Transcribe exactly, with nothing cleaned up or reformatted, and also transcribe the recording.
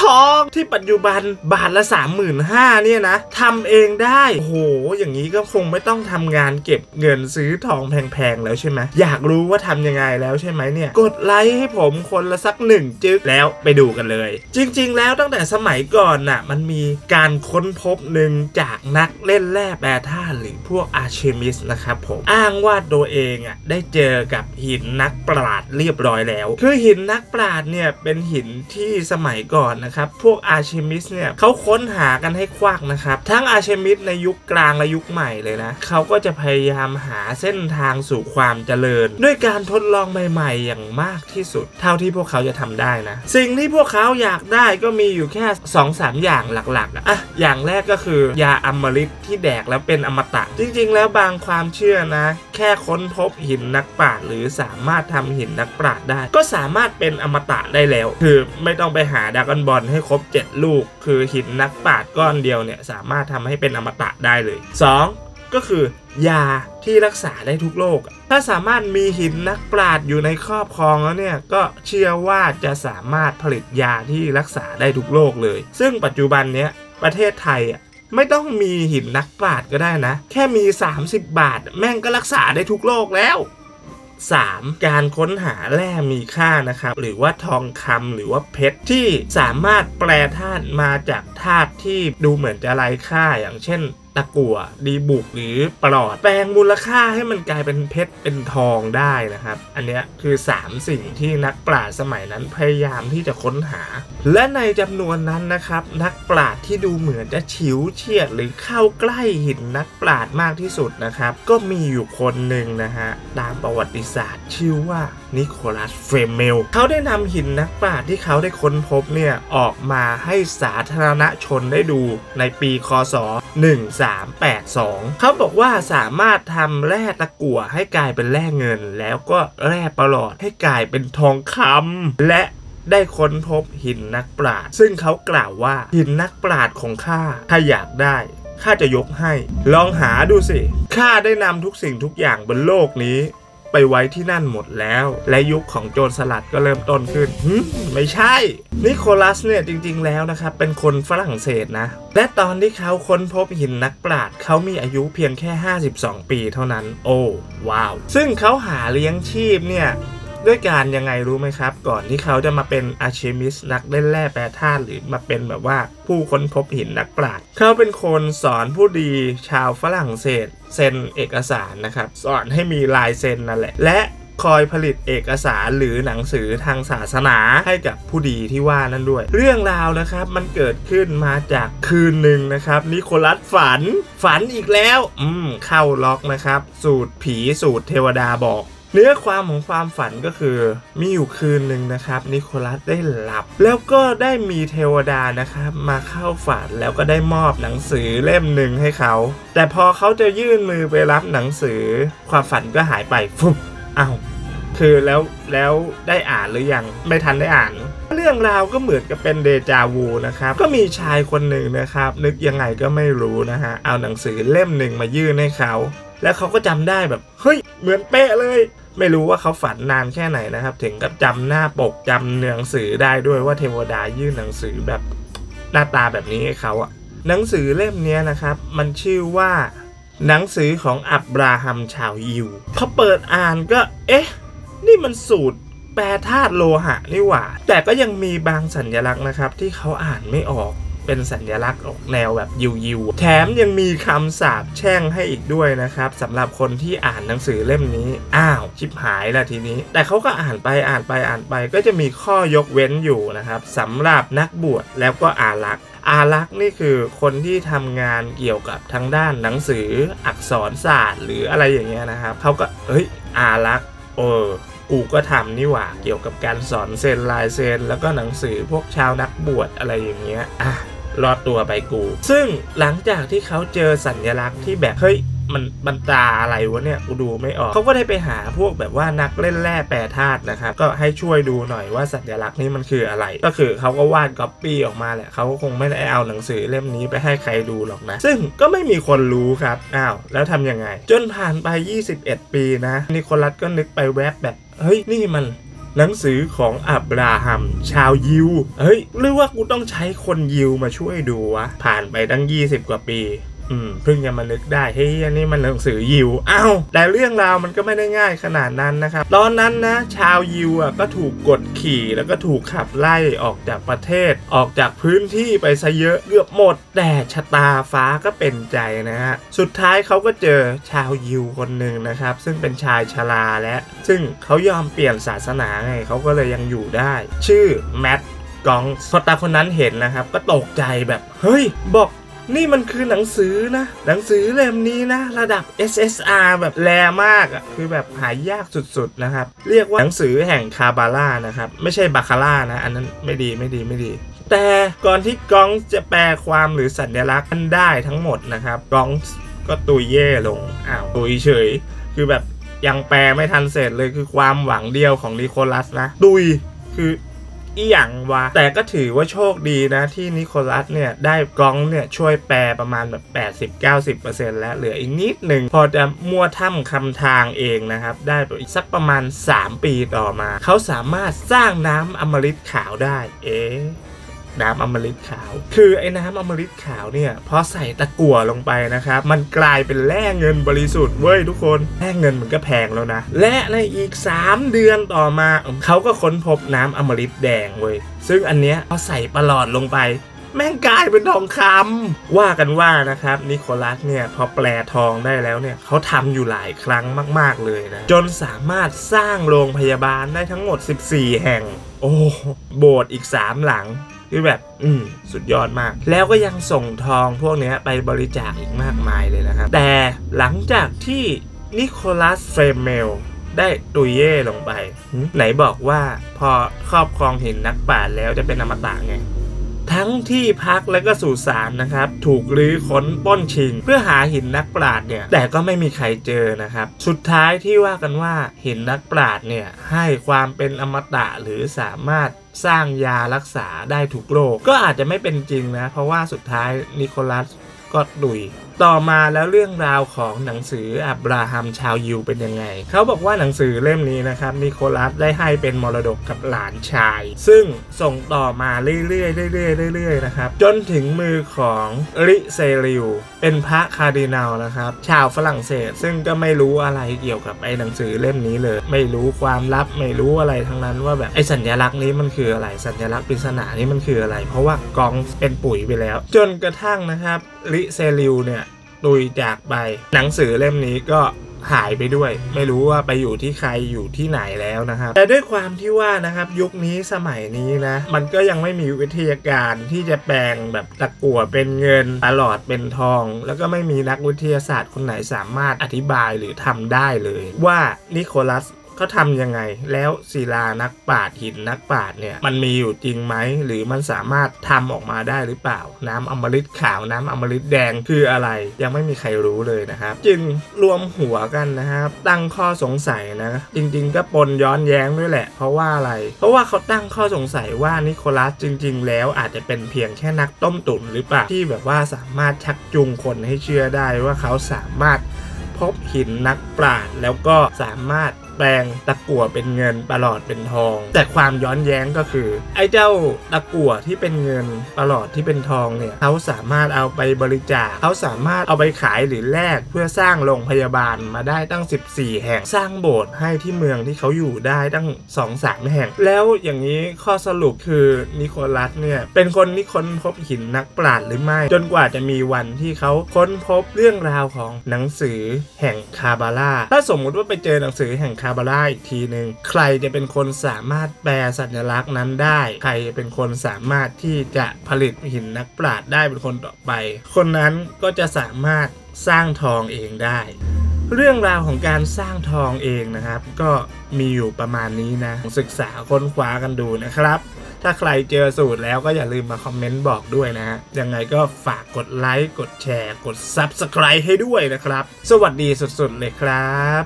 ทองที่ปัจจุบันบาทละ สามหมื่นห้าพัน เนี่ยนะทำเองได้โอ้โหอย่างนี้ก็คงไม่ต้องทำงานเก็บเงินซื้อทองแพงๆแล้วใช่ไหมอยากรู้ว่าทำยังไงแล้วใช่ไหมเนี่ยกดไลค์ให้ผมคนละสักหนึ่งจึ๊กแล้วไปดูกันเลยจริงๆแล้วตั้งแต่สมัยก่อนน่ะมันมีการค้นพบหนึ่งจากนักเล่นแร่แปรธาตุหรือพวกอาร์เคมิสต์นะครับผมอ้างว่าตัวเองอ่ะได้เจอกับหินนักปราชญ์เรียบร้อยแล้วคือหินนักปราชญ์เนี่ยเป็นหินที่สมัยก่อนนะครับพวกอาร์เคมิสต์เนี่ยเขาค้นหากันให้ควักนะครับทั้งอาร์เคมิสต์ในยุคกลางและยุคใหม่เลยนะเขาก็จะพยายามหาเส้นทางสู่ความเจริญด้วยการทดลองใหม่ๆอย่างมากที่สุดเท่าที่พวกเขาจะทำได้นะสิ่งที่พวกเขาอยากได้ก็มีอยู่แค่ สองสาม อย่างหลักๆอ่ะอย่างแรกก็คือยาอมฤตที่แดกแล้วเป็นอมตะจริงๆแล้วบางความเชื่อนะแค่ค้นพบหินนักปราชญ์หรือสามารถทำหินนักปราชญ์ได้ก็สามารถเป็นอมตะได้แล้วคือไม่ต้องไปหาดราก้อนบอลให้ครบเจ็ดลูกคือหินนักปราชญ์ก้อนเดียวเนี่ยสามารถทำให้เป็นอมตะได้เลยสองก็คือยาที่รักษาได้ทุกโรคถ้าสามารถมีหินนักปราชญ์อยู่ในครอบครองแล้วเนี่ยก็เชื่อว่าจะสามารถผลิตยาที่รักษาได้ทุกโรคเลยซึ่งปัจจุบันเนี้ยประเทศไทยอ่ะไม่ต้องมีหินนักปราชญ์ก็ได้นะแค่มีสามสิบบาทแม่งก็รักษาได้ทุกโรคแล้วสามการค้นหาแร่มีค่านะครับหรือว่าทองคำหรือว่าเพชรที่สามารถแปรธาตุมาจากธาตุที่ดูเหมือนจะไร้ค่าอย่างเช่นตะกั่วดีบุกหรือปลอดแปลงมูลค่าให้มันกลายเป็นเพชรเป็นทองได้นะครับอันนี้คือสามสิ่งที่นักปราชญ์สมัยนั้นพยายามที่จะค้นหาและในจำนวนนั้นนะครับนักปราชญ์ที่ดูเหมือนจะฉิวเฉียดหรือเข้าใกล้หินนักปราชญ์มากที่สุดนะครับก็มีอยู่คนหนึ่งนะฮะตามประวัติศาสตร์ชื่อว่านิโคลัสเฟรเมลเขาได้นำหินนักปราชญ์ที่เขาได้ค้นพบเนี่ยออกมาให้สาธารณชนได้ดูในปีค.ศ.หนึ่งพันสามร้อยแปดสิบสองเขาบอกว่าสามารถทำแร่ตะกั่วให้กลายเป็นแร่เงินแล้วก็แร่ปลอดให้กลายเป็นทองคำและได้ค้นพบหินนักปราชญ์ซึ่งเขากล่าวว่าหินนักปราชญ์ของข้าถ้าอยากได้ข้าจะยกให้ลองหาดูสิข้าได้นำทุกสิ่งทุกอย่างบนโลกนี้ไปไว้ที่นั่นหมดแล้วและยุคของโจรสลัดก็เริ่มต้นขึ้นไม่ใช่นิโคลัสเนี่ยจริงๆแล้วนะครับเป็นคนฝรั่งเศสนะและตอนที่เขาค้นพบหินนักปราชญ์เขามีอายุเพียงแค่ห้าสิบสองปีเท่านั้นโอ้ว้าวซึ่งเขาหาเลี้ยงชีพเนี่ยด้วยการยังไงรู้ไหมครับก่อนที่เขาจะมาเป็นอาร์เคมิสต์นักเล่นแร่แปรธาตุหรือมาเป็นแบบว่าผู้ค้นพบหินนักปราชญ์เขาเป็นคนสอนผู้ดีชาวฝรั่งเศสเซ็นเอกสารนะครับสอนให้มีลายเซ็นนั่นแหละและคอยผลิตเอกสารหรือหนังสือทางศาสนาให้กับผู้ดีที่ว่านั่นด้วยเรื่องราวนะครับมันเกิดขึ้นมาจากคืนหนึ่งนะครับนิโคลัสฝันฝันอีกแล้วอืมเข้าล็อกนะครับสูตรผีสูตรเทวดาบอกเนื้อความของความฝันก็คือมีอยู่คืนหนึ่งนะครับนิโคลัสได้หลับแล้วก็ได้มีเทวดานะครับมาเข้าฝันแล้วก็ได้มอบหนังสือเล่มหนึ่งให้เขาแต่พอเขาจะยื่นมือไปรับหนังสือความฝันก็หายไปฟุบอ้าวคือแล้วแล้วได้อ่านหรือยังไม่ทันได้อ่านเรื่องราวก็เหมือนกับเป็นเดจาวูนะครับก็มีชายคนหนึ่งนะครับนึกยังไงก็ไม่รู้นะฮะเอาหนังสือเล่มหนึ่งมายื่นให้เขาแล้วเขาก็จำได้แบบเฮ้ยเหมือนเป๊ะเลยไม่รู้ว่าเขาฝันนานแค่ไหนนะครับถึงกับจำหน้าปกจำเนื้อหนังสือได้ด้วยว่าเทวดายื่นหนังสือแบบหน้าตาแบบนี้ให้เขาอะหนังสือเล่มนี้นะครับมันชื่อว่าหนังสือของอับราฮัมชาวยิวพอเปิดอ่านก็เอ๊ะนี่มันสูตรแปรธาตุโลหะนี่หว่าแต่ก็ยังมีบางสัญลักษณ์นะครับที่เขาอ่านไม่ออกเป็นสัญลักษณ์ออกแนวแบบยิวๆแถมยังมีคำสาปแช่งให้อีกด้วยนะครับสำหรับคนที่อ่านหนังสือเล่มนี้อ้าวชิบหายละทีนี้แต่เขาก็อ่านไปอ่านไปอ่านไปก็จะมีข้อยกเว้นอยู่นะครับสำหรับนักบวชแล้วก็อารักษ์อารักษ์นี่คือคนที่ทำงานเกี่ยวกับทางด้านหนังสืออักษรศาสตร์หรืออะไรอย่างเงี้ยนะครับเขาก็เฮ้ยอารักษ์เออกูก็ทำนี่หว่าเกี่ยวกับการสอนเซ็นลายเซ็นแล้วก็หนังสือพวกชาวนักบวชอะไรอย่างเงี้ยอ่ะรอดตัวไปกูซึ่งหลังจากที่เขาเจอสัญลักษณ์ที่แบบเฮ้ยมันบรรดาอะไรวะเนี่ยกูดูไม่ออกเขาก็ได้ไปหาพวกแบบว่านักเล่นแร่แปรธาตุนะครับก็ให้ช่วยดูหน่อยว่าสัญลักษณ์นี้มันคืออะไรก็คือเขาก็วาดก๊อปปี้ออกมาแหละเขาก็คงไม่ได้เอาหนังสือเล่มนี้ไปให้ใครดูหรอกนะซึ่งก็ไม่มีคนรู้ครับอ้าวแล้วทำยังไงจนผ่านไปยี่สิบเอ็ดปีนะนิโคลัสก็นึกไปแวบแบบเฮ้ยนี่มัน หนังสือของอับราฮัมชาวยิวเฮ้ยหรือว่ากูต้องใช้คนยิวมาช่วยดูวะผ่านไปตั้งยี่สิบกว่าปีอืมเพิ่งจะมานึกได้เฮ้ยอันนี้มันหนังสือยิวอ้าวแต่เรื่องราวมันก็ไม่ได้ง่ายขนาดนั้นนะครับตอนนั้นนะชาวยิวอ่ะก็ถูกกดขี่แล้วก็ถูกขับไล่ออกจากประเทศออกจากพื้นที่ไปซะเยอะเกือบหมดแต่ชะตาฟ้าก็เป็นใจนะฮะสุดท้ายเขาก็เจอชาวยิวคนหนึ่งนะครับซึ่งเป็นชายชราและซึ่งเขายอมเปลี่ยนศาสนาไงเขาก็เลยยังอยู่ได้ชื่อแมทกองพอตาคนนั้นเห็นนะครับก็ตกใจแบบเฮ้ยบอกนี่มันคือหนังสือนะหนังสือเล่มนี้นะระดับ เอส เอส อาร์ แบบแรงมากอ่ะคือแบบหายากสุดๆนะครับเรียกว่าหนังสือแห่งคาบาล่านะครับไม่ใช่บาคาร่านะอันนั้นไม่ดีไม่ดีไม่ดีแต่ก่อนที่กองจะแปลความหรือสัญลักษณ์อันได้ทั้งหมดนะครับกองก็ตุยเย่ลงอ้าวตุยเฉยคือแบบยังแปลไม่ทันเสร็จเลยคือความหวังเดียวของนิโคลัสนะตุยคืออีหยังวะแต่ก็ถือว่าโชคดีนะที่นิโคลัสเนี่ยได้กล้องเนี่ยช่วยแปลประมาณแบบ แปดสิบถึงเก้าสิบเปอร์เซ็นต์ แล้วเหลืออีกนิดหนึ่งพอจะมั่วท่ำคำทางเองนะครับได้อีกสักประมาณสามปีต่อมาเขาสามารถสร้างน้ำอมฤตขาวได้เอ๊ะน้ำอมฤตขาวคือไอ้น้ำอมฤตขาวเนี่ยพอใส่ตะกั่วลงไปนะครับมันกลายเป็นแร่เงินบริสุทธิ์เว้ยทุกคนแร่เงินมันก็แพงแล้วนะและในอีกสามเดือนต่อมาเขาก็ค้นพบน้ำอมฤตแดงเว้ยซึ่งอันเนี้ยพอใส่ประหลอดลงไปแม่งกลายเป็นทองคำว่ากันว่านะครับนิโคลัสเนี่ยพอแปลทองได้แล้วเนี่ยเขาทำอยู่หลายครั้งมากๆเลยนะจนสามารถสร้างโรงพยาบาลได้ทั้งหมดสิบสี่แห่งโอ้โบสถ์อีกสามหลังคือแบบอืมสุดยอดมากแล้วก็ยังส่งทองพวกนี้ไปบริจาคอีกมากมายเลยนะครับแต่หลังจากที่นิโคลัสเฟรเมลได้ตุยเย่ลงไปไหนบอกว่าพอครอบครองหินนักปราชญ์แล้วจะเป็นอมตะไงทั้งที่พักและก็สุสานนะครับถูกรื้อค้นปล้นชิงเพื่อหาหินนักปราชญ์เนี่ยแต่ก็ไม่มีใครเจอนะครับสุดท้ายที่ว่ากันว่าหินนักปราชญ์เนี่ยให้ความเป็นอมตะหรือสามารถสร้างยารักษาได้ทุกโรคก็อาจจะไม่เป็นจริงนะเพราะว่าสุดท้ายนิโคลัสก็ดุยต่อมาแล้วเรื่องราวของหนังสืออับราฮัมชาวยิวเป็นยังไงเขาบอกว่าหนังสือเล่มนี้นะครับนิโคลัสได้ให้เป็นมรดกกับหลานชายซึ่งส่งต่อมาเรื่อยๆเรื่อยๆเรื่อยๆนะครับจนถึงมือของริเซริวเป็นพระคาร์ดินัลนะครับชาวฝรั่งเศสซึ่งก็ไม่รู้อะไรเกี่ยวกับไอ้หนังสือเล่มนี้เลยไม่รู้ความลับไม่รู้อะไรทั้งนั้นว่าแบบไอ้สัญลักษณ์นี้มันคืออะไรสัญลักษณ์ปริศนานี้มันคืออะไรเพราะว่ากองเป็นปุ๋ยไปแล้วจนกระทั่งนะครับริเซริวเนี่ยตุยจากไปหนังสือเล่มนี้ก็หายไปด้วยไม่รู้ว่าไปอยู่ที่ใครอยู่ที่ไหนแล้วนะครับแต่ด้วยความที่ว่านะครับยุคนี้สมัยนี้นะมันก็ยังไม่มีวิทยาการที่จะแปลงแบบตะกั่วเป็นเงินตะหลอดเป็นทองแล้วก็ไม่มีนักวิทยาศาสตร์คนไหนสามารถอธิบายหรือทำได้เลยว่านิโคลัสเขาทำยังไงแล้วศิลานักปราชญ์หินนักปราชญ์เนี่ยมันมีอยู่จริงไหมหรือมันสามารถทำออกมาได้หรือเปล่าน้ำอมฤตขาวน้ำอมฤตแดงคืออะไรยังไม่มีใครรู้เลยนะครับจึงรวมหัวกันนะครับตั้งข้อสงสัยนะจริงๆก็ปนย้อนแย้งด้วยแหละเพราะว่าอะไรเพราะว่าเขาตั้งข้อสงสัยว่านิโคลัสจริงๆแล้วอาจจะเป็นเพียงแค่นักต้มตุ๋นหรือเปล่าที่แบบว่าสามารถชักจูงคนให้เชื่อได้ว่าเขาสามารถพบหินนักปราชญ์แล้วก็สามารถแปลงตะกั่วเป็นเงินประหลอดเป็นทองแต่ความย้อนแย้งก็คือไอ้เจ้าตะกั่วที่เป็นเงินประหลอดที่เป็นทองเนี่ยเขาสามารถเอาไปบริจาคเขาสามารถเอาไปขายหรือแลกเพื่อสร้างโรงพยาบาลมาได้ตั้งสิบสี่แห่งสร้างโบสถ์ให้ที่เมืองที่เขาอยู่ได้ตั้ง สองถึงสาม แห่งแล้วอย่างนี้ข้อสรุปคือนิโคลัสเนี่ยเป็นคนที่ค้นพบหินนักปราชญ์หรือไม่จนกว่าจะมีวันที่เขาค้นพบเรื่องราวของหนังสือแห่งคาบาล่าถ้าสมมุติว่าไปเจอหนังสือแห่งคาบาล่าอีกทีหนึ่งใครจะเป็นคนสามารถแปลสัญลักษณ์นั้นได้ใครจะเป็นคนสามารถที่จะผลิตหินนักปราชญ์ได้เป็นคนต่อไปคนนั้นก็จะสามารถสร้างทองเองได้เรื่องราวของการสร้างทองเองนะครับก็มีอยู่ประมาณนี้นะศึกษาค้นคว้ากันดูนะครับถ้าใครเจอสูตรแล้วก็อย่าลืมมาคอมเมนต์บอกด้วยนะฮะยังไงก็ฝากกดไลค์กดแชร์กด ซับสไครบ์ ให้ด้วยนะครับสวัสดีสุดๆเลยครับ